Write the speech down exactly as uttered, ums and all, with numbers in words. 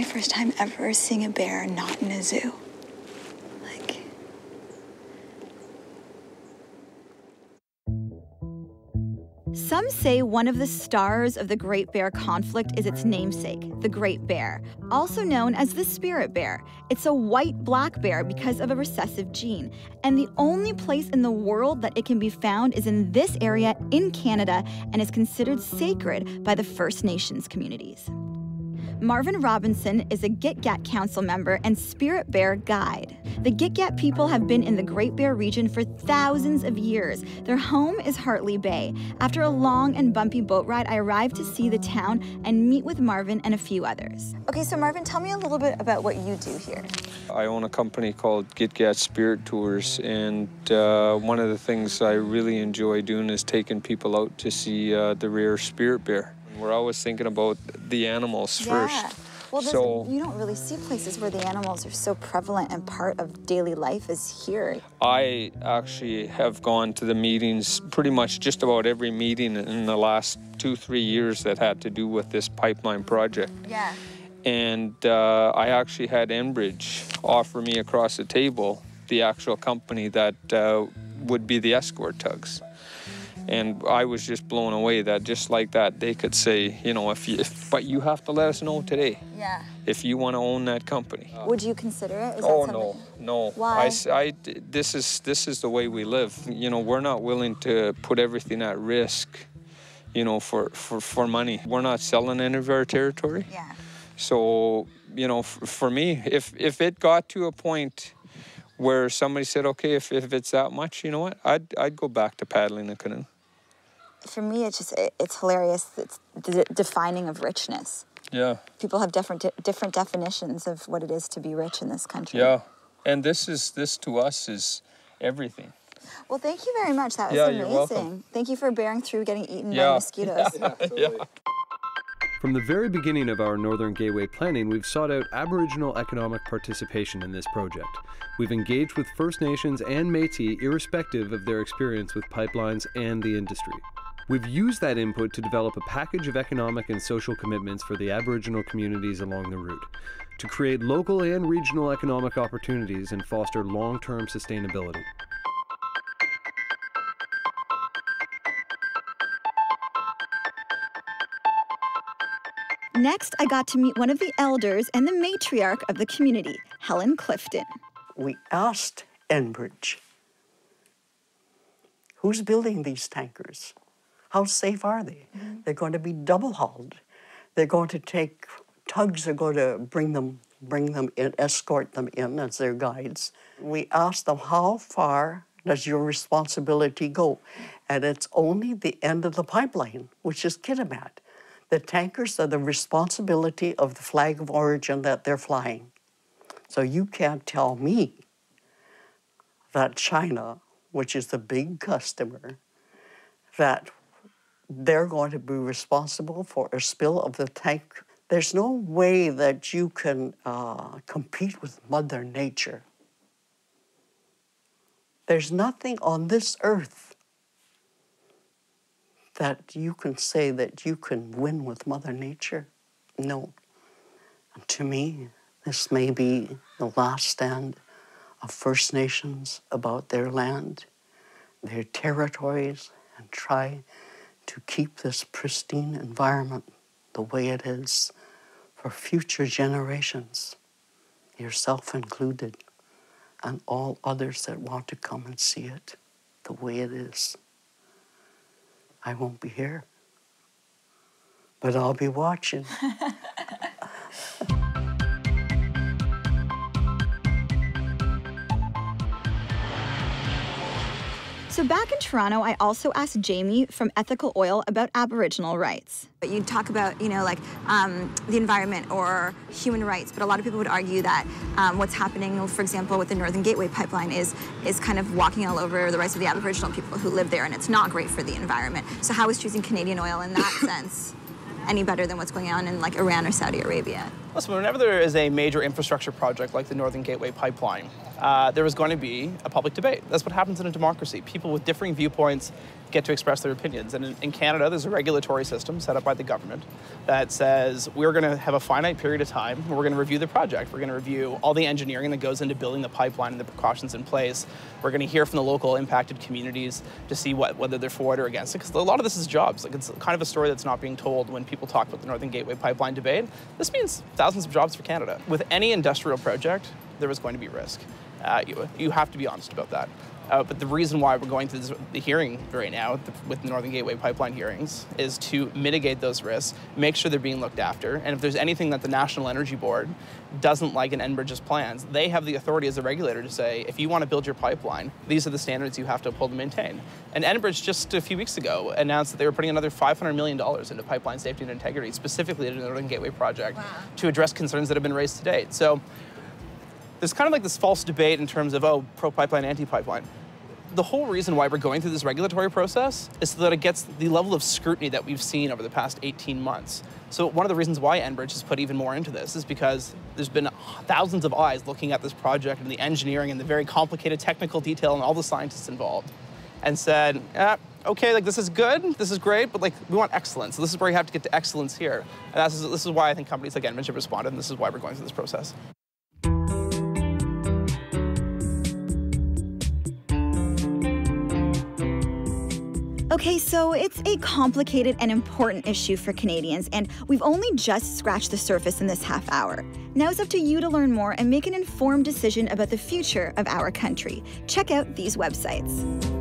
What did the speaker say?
my first time ever seeing a bear not in a zoo. Like. Some say one of the stars of the Great Bear conflict is its namesake, the Great Bear, also known as the Spirit Bear. It's a white black bear because of a recessive gene, and the only place in the world that it can be found is in this area in Canada and is considered sacred by the First Nations communities. Marvin Robinson is a Gitga'at Council member and Spirit Bear guide. The Gitga'at people have been in the Great Bear region for thousands of years. Their home is Hartley Bay. After a long and bumpy boat ride, I arrived to see the town and meet with Marvin and a few others. Okay, so Marvin, tell me a little bit about what you do here. I own a company called Gitga'at Spirit Tours, and uh, one of the things I really enjoy doing is taking people out to see uh, the rare Spirit Bear. We're always thinking about the animals yeah. first. Well, so, you don't really see places where the animals are so prevalent and part of daily life is here. I actually have gone to the meetings, pretty much just about every meeting in the last two, three years that had to do with this pipeline project. Yeah. And uh, I actually had Enbridge offer me across the table the actual company that uh, would be the escort tugs. And I was just blown away that just like that, they could say, you know, if you, if, but you have to let us know today. Yeah. If you want to own that company. Would you consider it? Is oh, that no, no. Why? I, I, this is, this is the way we live. You know, we're not willing to put everything at risk, you know, for, for, for money. We're not selling any of our territory. Yeah. So, you know, for, for me, if, if it got to a point where somebody said, okay, if, if it's that much, you know what, I'd, I'd go back to paddling a canoe. For me, it's just, it's hilarious, it's the defining of richness. Yeah. People have different different definitions of what it is to be rich in this country. Yeah, and this is, this to us is everything. Well, thank you very much, that was yeah, amazing. You're welcome. Thank you for bearing through getting eaten yeah. by mosquitoes. Yeah. Yeah. Yeah. From the very beginning of our Northern Gateway planning, we've sought out Aboriginal economic participation in this project. We've engaged with First Nations and Métis irrespective of their experience with pipelines and the industry. We've used that input to develop a package of economic and social commitments for the Aboriginal communities along the route, to create local and regional economic opportunities and foster long-term sustainability. Next, I got to meet one of the elders and the matriarch of the community, Helen Clifton. We asked Enbridge, who's building these tankers? How safe are they? Mm-hmm. They're going to be double-hauled. They're going to take, tugs are going to bring them, bring them in, escort them in as their guides. We asked them, how far does your responsibility go? And it's only the end of the pipeline, which is Kitimat. The tankers are the responsibility of the flag of origin that they're flying. So you can't tell me that China, which is the big customer, that they're going to be responsible for a spill of the tank. There's no way that you can uh, compete with Mother Nature. There's nothing on this earth that you can say that you can win with Mother Nature. No. And to me, this may be the last stand of First Nations about their land, their territories, and try to keep this pristine environment the way it is for future generations, yourself included, and all others that want to come and see it the way it is. I won't be here, but I'll be watching. So back in Toronto, I also asked Jamie from Ethical Oil about Aboriginal rights. But you talk about, you know, like um, the environment or human rights, but a lot of people would argue that um, what's happening, for example, with the Northern Gateway Pipeline is is kind of walking all over the rights of the Aboriginal people who live there, and it's not great for the environment. So how is choosing Canadian oil in that sense any better than what's going on in like Iran or Saudi Arabia? Listen, whenever there is a major infrastructure project like the Northern Gateway Pipeline, uh, there is going to be a public debate. That's what happens in a democracy. People with differing viewpoints get to express their opinions. And in, in Canada, there's a regulatory system set up by the government that says we're going to have a finite period of time where we're going to review the project. We're going to review all the engineering that goes into building the pipeline and the precautions in place. We're going to hear from the local impacted communities to see what, whether they're for it or against it, because a lot of this is jobs. Like, it's kind of a story that's not being told when people talk about the Northern Gateway Pipeline debate. This means thousands of jobs for Canada. With any industrial project, there was going to be risk. Uh, you, you have to be honest about that. Uh, but the reason why we're going through this, the hearing right now the, with the Northern Gateway Pipeline hearings is to mitigate those risks, make sure they're being looked after. And if there's anything that the National Energy Board doesn't like in Enbridge's plans, they have the authority as a regulator to say, if you want to build your pipeline, these are the standards you have to uphold and maintain. And Enbridge just a few weeks ago announced that they were putting another five hundred million dollars into pipeline safety and integrity, specifically to the Northern Gateway project, wow. to address concerns that have been raised to date. So there's kind of like this false debate in terms of, oh, pro-pipeline, anti-pipeline. The whole reason why we're going through this regulatory process is so that it gets the level of scrutiny that we've seen over the past eighteen months. So one of the reasons why Enbridge has put even more into this is because there's been thousands of eyes looking at this project and the engineering and the very complicated technical detail and all the scientists involved, and said, ah, okay, like, this is good, this is great, but like, we want excellence. So this is where you have to get to excellence here. And that's, this is why I think companies like Enbridge have responded, and this is why we're going through this process. Okay, so it's a complicated and important issue for Canadians, and we've only just scratched the surface in this half hour. Now it's up to you to learn more and make an informed decision about the future of our country. Check out these websites.